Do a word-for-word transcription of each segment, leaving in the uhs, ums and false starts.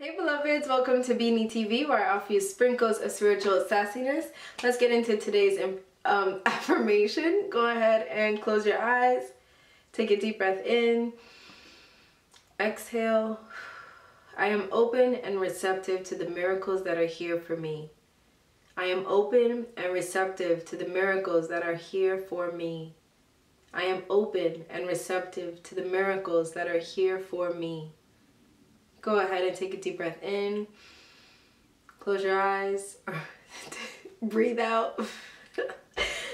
Hey beloveds, welcome to Beanie T V, where I offer you sprinkles of spiritual sassiness. Let's get into today's um, affirmation. Go ahead and close your eyes. Take a deep breath in. Exhale. I am open and receptive to the miracles that are here for me. I am open and receptive to the miracles that are here for me. I am open and receptive to the miracles that are here for me. Go ahead and take a deep breath in. Close your eyes. Breathe out.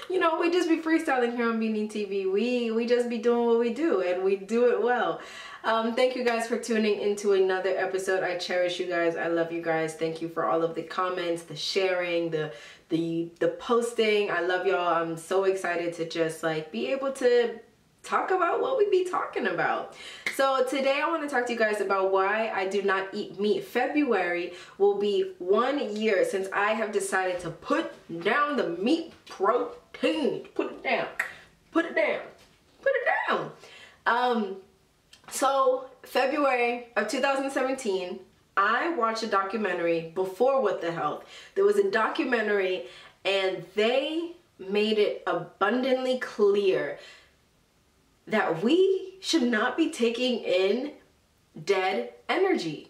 You know, we just be freestyling here on Beanie T V. We, we just be doing what we do, and we do it well. Um, thank you guys for tuning into another episode. I cherish you guys. I love you guys. Thank you for all of the comments, the sharing, the the the posting. I love y'all. I'm so excited to just like be able to talk about what we be talking about. So today I want to talk to you guys about why I do not eat meat. February will be one year since I have decided to put down the meat protein. Put it down. Put it down. Put it down. Um, so February of two thousand seventeen, I watched a documentary before What the Health. There was a documentary and they made it abundantly clear that we should not be taking in dead energy.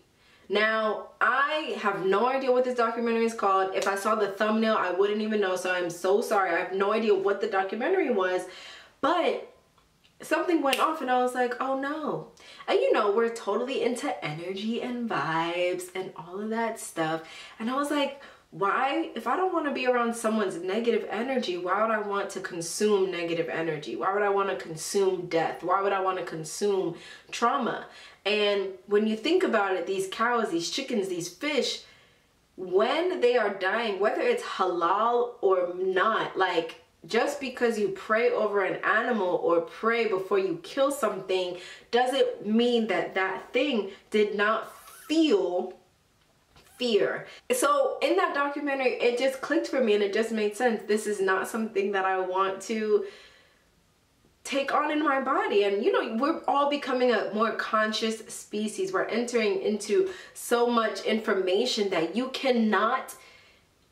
Now, I have no idea what this documentary is called. If I saw the thumbnail, I wouldn't even know, so I'm so sorry. I have no idea what the documentary was, but something went off and I was like, oh no. And you know, we're totally into energy and vibes and all of that stuff. And I was like, why, if I don't want to be around someone's negative energy, why would I want to consume negative energy? Why would I want to consume death? Why would I want to consume trauma? And when you think about it, these cows, these chickens, these fish, when they are dying, whether it's halal or not, like just because you pray over an animal or pray before you kill something doesn't mean that that thing did not feel fear. So in that documentary, it just clicked for me and it just made sense. This is not something that I want to take on in my body. And you know, we're all becoming a more conscious species. We're entering into so much information that you cannot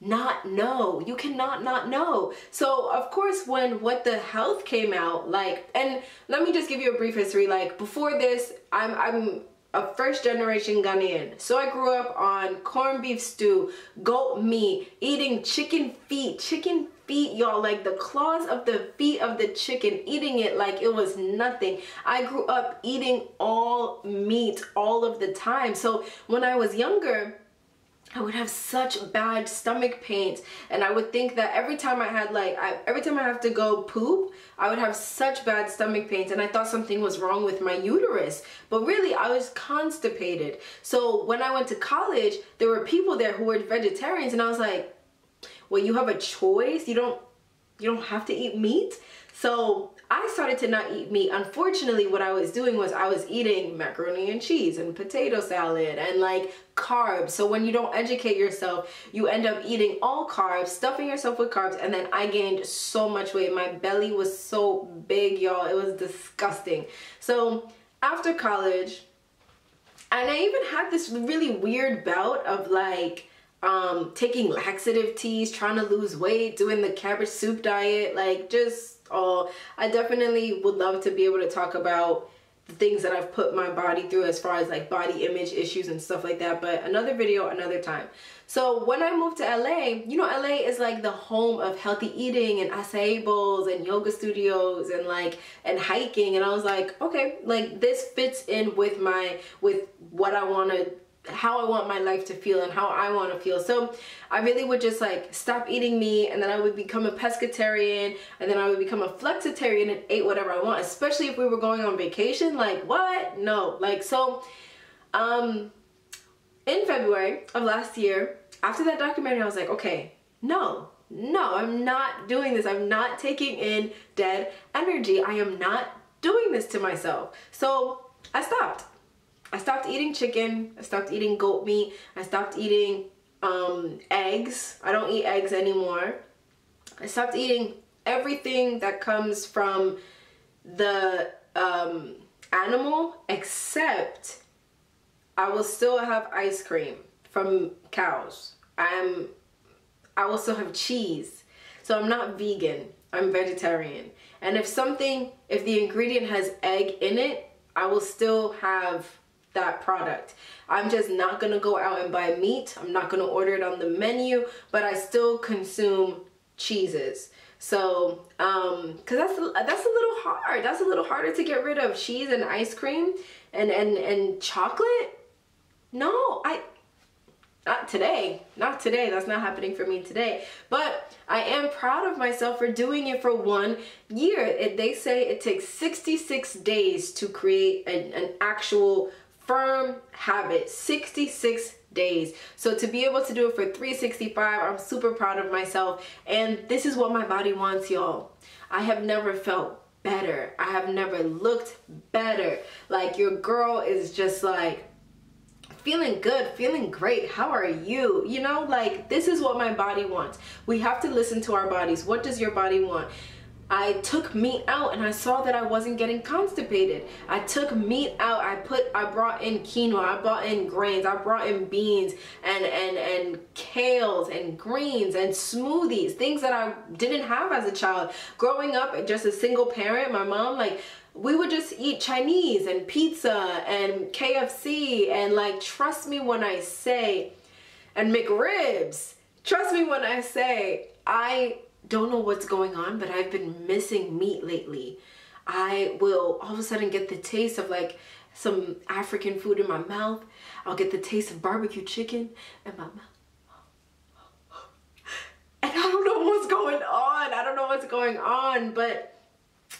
not know. You cannot not know. So of course, when What the Health came out, like, and let me just give you a brief history. Like before this, I'm, I'm, a first generation Ghanaian. So I grew up on corned beef stew, goat meat, eating chicken feet, chicken feet, y'all, like the claws of the feet of the chicken, eating it like it was nothing. I grew up eating all meat all of the time. So when I was younger, I would have such bad stomach pains, and I would think that every time I had like, I, every time I have to go poop, I would have such bad stomach pains, and I thought something was wrong with my uterus, but really I was constipated. So when I went to college, there were people there who were vegetarians, and I was like, well, you have a choice. You don't, you don't have to eat meat. So I started to not eat meat. Unfortunately, what I was doing was I was eating macaroni and cheese and potato salad and like carbs. So when you don't educate yourself, you end up eating all carbs, stuffing yourself with carbs, and then I gained so much weight. My belly was so big, y'all. It was disgusting. So after college, and I even had this really weird bout of like um, taking laxative teas, trying to lose weight, doing the cabbage soup diet, like just all. I definitely would love to be able to talk about the things that I've put my body through as far as like body image issues and stuff like that, but another video another time. So when I moved to L A, you know, L A is like the home of healthy eating and acai bowls and yoga studios and like and hiking, and I was like, okay, like this fits in with my with what I want to how I want my life to feel and how I want to feel. So I really would just like stop eating meat, and then I would become a pescatarian, and then I would become a flexitarian and ate whatever I want, especially if we were going on vacation. Like what? No. Like so um, in February of last year, after that documentary, I was like, okay, no, no, I'm not doing this. I'm not taking in dead energy. I am not doing this to myself. So I stopped. I stopped eating chicken, I stopped eating goat meat, I stopped eating um, eggs. I don't eat eggs anymore. I stopped eating everything that comes from the um, animal except I will still have ice cream from cows. I'm, I will still have cheese. So I'm not vegan, I'm vegetarian. And if something, if the ingredient has egg in it, I will still have that product. I'm just not gonna go out and buy meat. I'm not gonna order it on the menu, but I still consume cheeses. So, um, cause that's, that's a little hard. That's a little harder to get rid of, cheese and ice cream and, and, and chocolate. No, I, not today, not today. That's not happening for me today, but I am proud of myself for doing it for one year. It, they say it takes sixty-six days to create an, an actual firm habit, sixty-six days. So to be able to do it for three sixty-five, I'm super proud of myself. And this is what my body wants, y'all. I have never felt better. I have never looked better. Like, your girl is just like feeling good, feeling great. How are you? You know, like, this is what my body wants. We have to listen to our bodies. What does your body want? I took meat out and I saw that I wasn't getting constipated. I took meat out. I put, I brought in quinoa, I brought in grains, I brought in beans and, and, and kales and greens and smoothies, things that I didn't have as a child. Growing up, just a single parent, my mom, like, we would just eat Chinese and pizza and K F C and, like, trust me when I say, and McRibs, trust me when I say, I don't know what's going on, but I've been missing meat lately. I will all of a sudden get the taste of, like, some African food in my mouth. I'll get the taste of barbecue chicken in my mouth. And I don't know what's going on. I don't know what's going on, but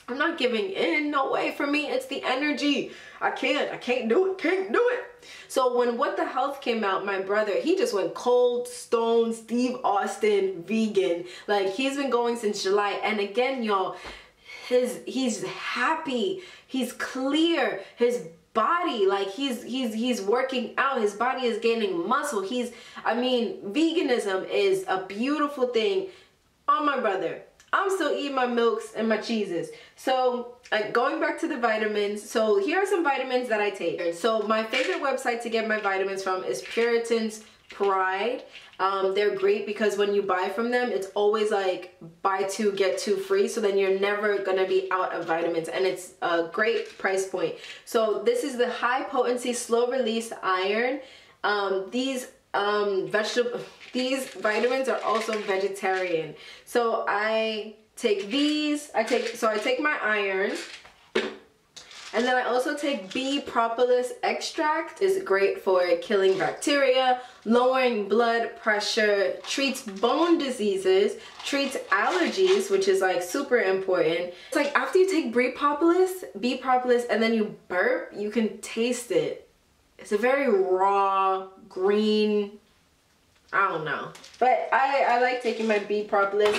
I'm not giving in. No way. For me, it's the energy. I can't. I can't do it. Can't do it. So when What the Health came out, my brother, he just went cold stone Steve Austin vegan. Like, he's been going since July. And again, y'all, his he's happy. He's clear. His body, like, he's he's he's working out. His body is gaining muscle. He's, I mean, veganism is a beautiful thing on my brother. I'm still eating my milks and my cheeses. So uh, going back to the vitamins, so here are some vitamins that I take. So my favorite website to get my vitamins from is Puritan's Pride. Um, they're great because when you buy from them, it's always like buy two, get two free. So then you're never gonna be out of vitamins, and it's a great price point. So this is the high potency, slow release iron. Um, these um, vegetable, these vitamins are also vegetarian. So I take these, I take, so I take my iron, and then I also take bee propolis extract. It's great for killing bacteria, lowering blood pressure, treats bone diseases, treats allergies, which is like super important. It's like after you take bee propolis, bee propolis, and then you burp, you can taste it. It's a very raw, green, I don't know, but I, I like taking my bee propolis.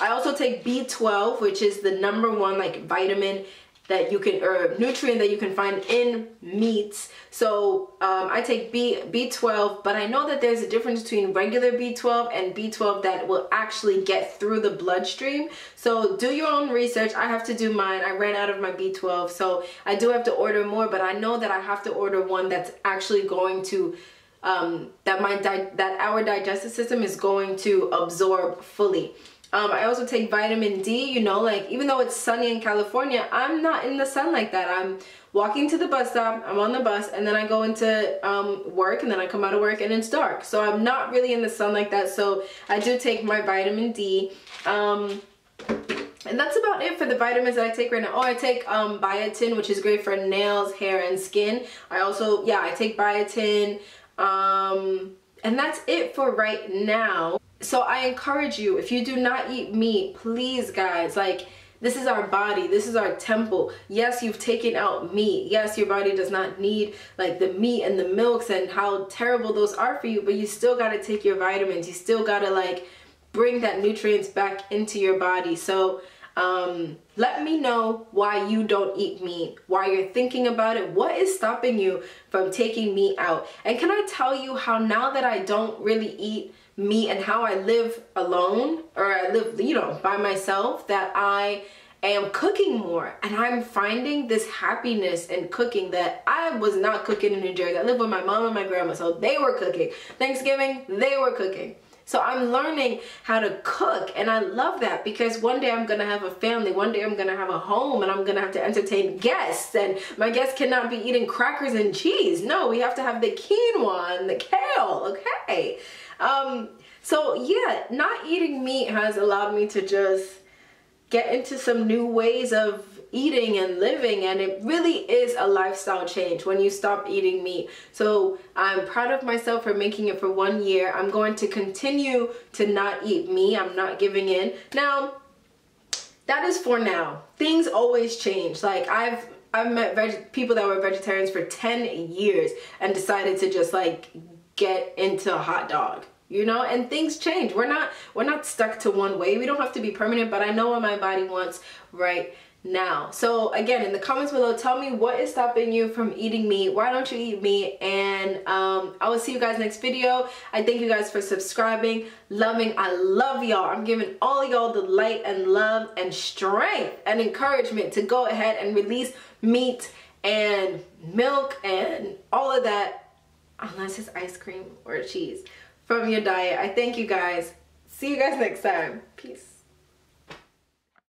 I also take B twelve, which is the number one, like, vitamin that you can, or nutrient that you can find in meats. So um, I take B, B twelve, but I know that there's a difference between regular B twelve and B twelve that will actually get through the bloodstream. So do your own research. I have to do mine. I ran out of my B twelve, so I do have to order more, but I know that I have to order one that's actually going to Um, that my di that our digestive system is going to absorb fully. Um, I also take vitamin D, you know, like, even though it's sunny in California, I'm not in the sun like that. I'm walking to the bus stop, I'm on the bus, and then I go into um, work, and then I come out of work and it's dark. So I'm not really in the sun like that. So I do take my vitamin D. Um, And that's about it for the vitamins that I take right now. Oh, I take um, biotin, which is great for nails, hair, and skin. I also, yeah, I take biotin. Um, and that's it for right now. So I encourage you, if you do not eat meat, please, guys, like, this is our body. This is our temple. Yes, you've taken out meat. Yes, your body does not need, like, the meat and the milks and how terrible those are for you, but you still got to take your vitamins. You still got to, like, bring that nutrients back into your body. So Um, let me know why you don't eat meat, why you're thinking about it, what is stopping you from taking meat out. And can I tell you how now that I don't really eat meat and how I live alone, or I live, you know, by myself, that I am cooking more, and I'm finding this happiness in cooking that I was not cooking in New Jersey. I lived with my mom and my grandma, so they were cooking. Thanksgiving, they were cooking. So I'm learning how to cook, and I love that, because one day I'm gonna have a family, one day I'm gonna have a home, and I'm gonna have to entertain guests, and my guests cannot be eating crackers and cheese. No, we have to have the quinoa and the kale, okay? Um, so yeah, not eating meat has allowed me to just get into some new ways of eating and living, and it really is a lifestyle change when you stop eating meat. So I'm proud of myself for making it for one year. I'm going to continue to not eat meat. I'm not giving in. Now, that is for now. Things always change. Like I've I've met veg people that were vegetarians for ten years and decided to just like get into a hot dog. You know, and things change. We're not we're not stuck to one way. We don't have to be permanent, but I know what my body wants right now. So again, in the comments below, tell me what is stopping you from eating meat. Why don't you eat meat? And um, I will see you guys next video. I thank you guys for subscribing, loving. I love y'all. I'm giving all y'all the light and love and strength and encouragement to go ahead and release meat and milk and all of that, unless it's ice cream or cheese, from your diet. I thank you guys. See you guys next time. Peace.